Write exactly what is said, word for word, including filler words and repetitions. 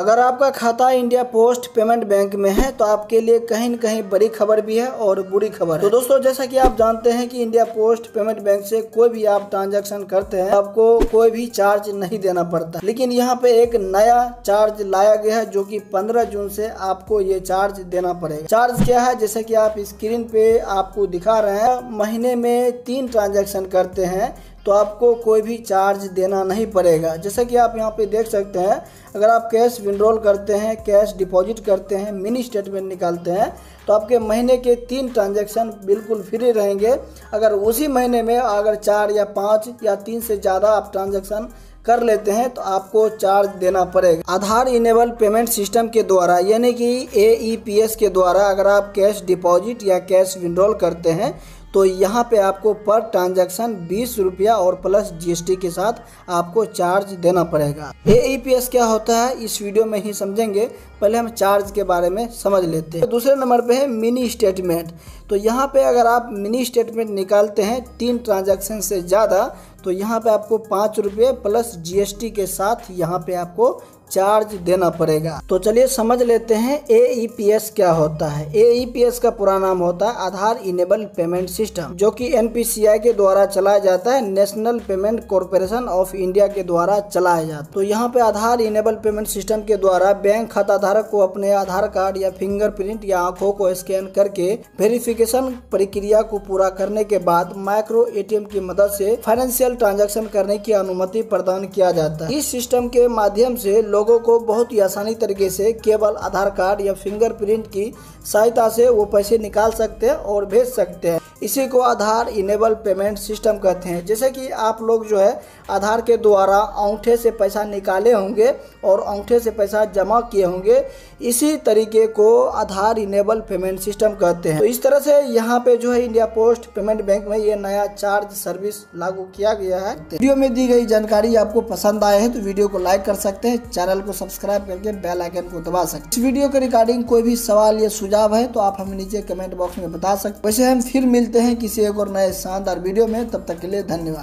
अगर आपका खाता इंडिया पोस्ट पेमेंट बैंक में है तो आपके लिए कहीं न कहीं बड़ी खबर भी है और बुरी खबर है। तो दोस्तों, जैसा कि आप जानते हैं कि इंडिया पोस्ट पेमेंट बैंक से कोई भी आप ट्रांजैक्शन करते हैं आपको कोई भी चार्ज नहीं देना पड़ता, लेकिन यहाँ पे एक नया चार्ज लाया गया है जो कि पंद्रह जून से आपको ये चार्ज देना पड़ेगा। चार्ज क्या है, जैसे कि आप स्क्रीन पे आपको दिखा रहे हैं, महीने में तीन ट्रांजैक्शन करते हैं तो आपको कोई भी चार्ज देना नहीं पड़ेगा। जैसा कि आप यहाँ पे देख सकते हैं, अगर आप कैश विड्रॉल करते हैं, कैश डिपॉजिट करते हैं, मिनी स्टेटमेंट निकालते हैं तो आपके महीने के तीन ट्रांजैक्शन बिल्कुल फ्री रहेंगे। अगर उसी महीने में अगर चार या पाँच या तीन से ज़्यादा आप ट्रांजैक्शन कर लेते हैं तो आपको चार्ज देना पड़ेगा। आधार इनेबल पेमेंट सिस्टम के द्वारा यानी कि ए ई पी एस के द्वारा अगर आप कैश डिपॉजिट या कैश विड्रॉल करते हैं तो यहाँ पे आपको पर ट्रांजैक्शन बीस रुपया और प्लस जी एस टी के साथ आपको चार्ज देना पड़ेगा। ए ई पी एस क्या होता है इस वीडियो में ही समझेंगे, पहले हम चार्ज के बारे में समझ लेते हैं। दूसरे नंबर पे है मिनी स्टेटमेंट। तो यहाँ पे अगर आप मिनी स्टेटमेंट निकालते हैं तीन ट्रांजैक्शन से ज़्यादा तो यहाँ पे आपको पाँच रुपये प्लस जी एस टी के साथ यहाँ पे आपको चार्ज देना पड़ेगा। तो चलिए समझ लेते हैं ए ई पी एस क्या होता है। ए ई पी एस का पूरा नाम होता है आधार इनेबल पेमेंट सिस्टम, जो कि एन पी सी आई के द्वारा चलाया जाता है, National Payment Corporation of India के द्वारा चलाया जाता है। तो यहाँ पे आधार इनेबल पेमेंट सिस्टम के द्वारा बैंक खाता धारक को अपने आधार कार्ड या फिंगरप्रिंट या आंखों को स्कैन करके वेरिफिकेशन प्रक्रिया को पूरा करने के बाद माइक्रो ए टी एम की मदद से फाइनेंशियल ट्रांजैक्शन करने की अनुमति प्रदान किया जाता है। इस सिस्टम के माध्यम से लोगों को बहुत ही आसानी तरीके से केवल आधार कार्ड या फिंगरप्रिंट की सहायता से वो पैसे निकाल सकते हैं और भेज सकते हैं। इसी को आधार इनेबल पेमेंट सिस्टम कहते हैं। जैसे कि आप लोग जो है आधार के द्वारा अंगूठे से पैसा निकाले होंगे और अंगूठे से पैसा जमा किए होंगे, इसी तरीके को आधार इनेबल पेमेंट सिस्टम कहते हैं। तो इस तरह से यहाँ पे जो है इंडिया पोस्ट पेमेंट बैंक में ये नया चार्ज सर्विस लागू किया गया है। वीडियो में दी गई जानकारी आपको पसंद आए है तो वीडियो को लाइक कर सकते हैं, चैनल को सब्सक्राइब करके बेल आइकन को दबा सकते हैं। इस वीडियो के रिगार्डिंग कोई भी सवाल या सुझाव है तो आप हमें नीचे कमेंट बॉक्स में बता सकते हैं। वैसे हम फिर मिलते हैं किसी एक और नए शानदार वीडियो में, तब तक के लिए धन्यवाद।